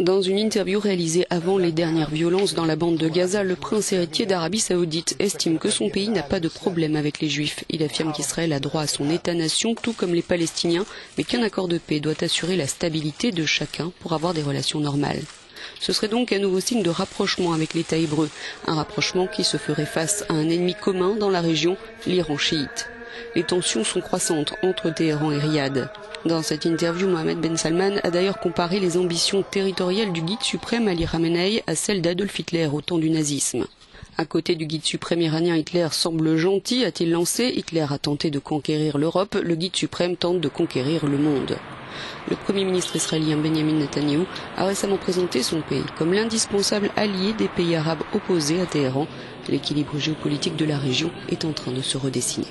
Dans une interview réalisée avant les dernières violences dans la bande de Gaza, le prince héritier d'Arabie Saoudite estime que son pays n'a pas de problème avec les Juifs. Il affirme qu'Israël a droit à son État-nation, tout comme les Palestiniens, mais qu'un accord de paix doit assurer la stabilité de chacun pour avoir des relations normales. Ce serait donc un nouveau signe de rapprochement avec l'État hébreu, un rapprochement qui se ferait face à un ennemi commun dans la région, l'Iran chiite. Les tensions sont croissantes entre Téhéran et Riyad. Dans cette interview, Mohamed Ben Salman a d'ailleurs comparé les ambitions territoriales du guide suprême Ali Khamenei à celles d'Adolf Hitler au temps du nazisme. À côté du guide suprême iranien, Hitler semble gentil, a-t-il lancé. Hitler a tenté de conquérir l'Europe, le guide suprême tente de conquérir le monde. Le Premier ministre israélien Benjamin Netanyahu a récemment présenté son pays comme l'indispensable allié des pays arabes opposés à Téhéran. L'équilibre géopolitique de la région est en train de se redessiner.